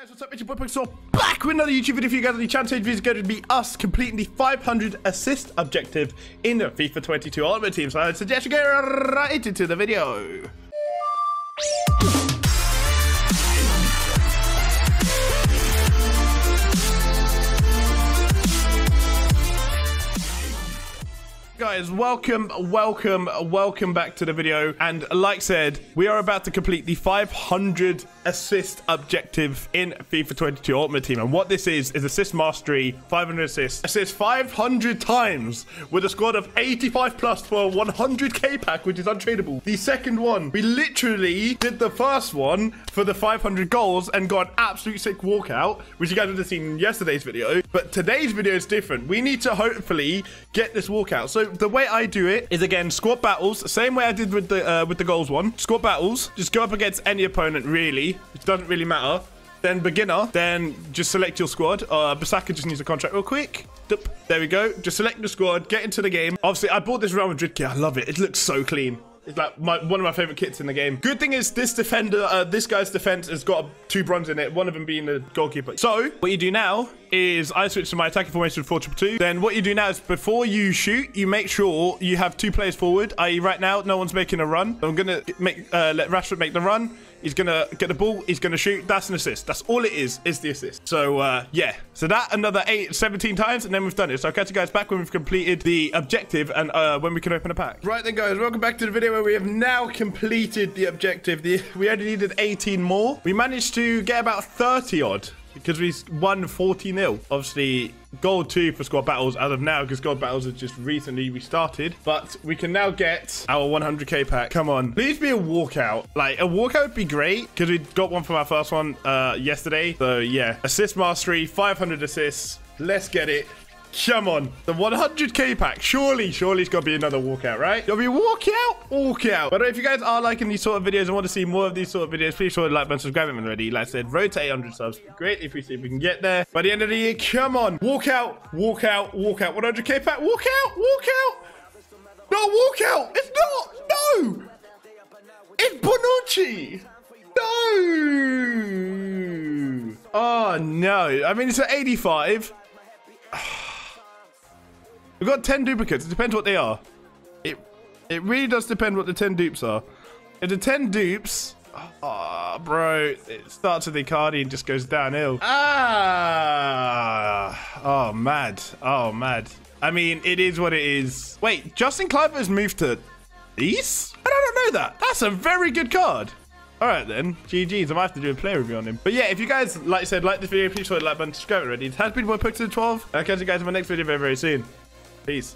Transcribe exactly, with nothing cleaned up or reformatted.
Hey guys, what's up? It's your boy Pixel, back with another YouTube video for you guys on the channel. Today's video is going to be us completing the five hundred assist objective in the FIFA twenty-two Ultimate Team. So I would suggest you get right into the video. Guys, welcome welcome welcome back to the video, and like said, we are about to complete the five hundred assist objective in FIFA twenty-two Ultimate Team. And what this is is assist mastery, five hundred assists, assist five hundred times with a squad of eighty-five plus for a one hundred K pack, which is untradeable. The second one, we literally did the first one for the five hundred goals and got an absolute sick walkout, which you guys would have seen in yesterday's video, but today's video is different. We need to hopefully get this walkout. So the way I do it is, again, squad battles, same way I did with the uh, with the goals one. Squad battles, just go up against any opponent, really. It doesn't really matter. Then beginner, then just select your squad. Uh, Bissaka just needs a contract real quick. There we go. Just select the squad, get into the game. Obviously, I bought this Real Madrid kit. I love it. It looks so clean. It's like my, one of my favorite kits in the game. Good thing is this defender, uh, this guy's defense has got two bronze in it, one of them being the goalkeeper. So what you do now is I switch to my attacking formation with four two two. Then what you do now is before you shoot, you make sure you have two players forward. that is right now, no one's making a run. I'm gonna make uh, let Rashford make the run. He's gonna get the ball. He's gonna shoot. That's an assist. That's all it is, is the assist. So uh, yeah, so that another eight, seventeen times, and then we've done it. So I'll catch you guys back when we've completed the objective and uh, when we can open a pack. Right then, guys, welcome back to the video where we have now completed the objective. The, we only needed eighteen more. We managed to get about thirty odd because we won forty nil. Obviously, goal two for squad battles as of now, because squad battles have just recently restarted. But we can now get our one hundred K pack. Come on, please be a walkout. Like, a walkout would be great, because we got one from our first one uh, yesterday. So yeah, assist mastery, five hundred assists. Let's get it. Come on, the one hundred K pack. Surely, surely it's got to be another walkout, right? Got to be walkout, walkout. By the way, if you guys are liking these sort of videos and want to see more of these sort of videos, please sure to like button, subscribe if you haven't already. Like I said, road to eight hundred subs. Great if we see if we can get there by the end of the year. Come on, walkout, walkout, walkout. one hundred K pack, walkout, walkout. No walkout. It's not. No. It's Bonucci. No. Oh no. I mean, it's an eighty-five. We've got ten duplicates. It depends what they are. It it really does depend what the ten dupes are. If the ten dupes... Ah, oh, bro. It starts with Icardi and just goes downhill. Ah! Oh, mad. Oh, mad. I mean, it is what it is. Wait, Justin Kluivert has moved to these? I don't know that. That's a very good card. All right, then. G G's. I might have to do a play review on him. But yeah, if you guys, like I said, like this video, please hit the like button, subscribe already. It has been boy Pixel twelve. And I'll catch you guys in my next video very, very soon. Peace.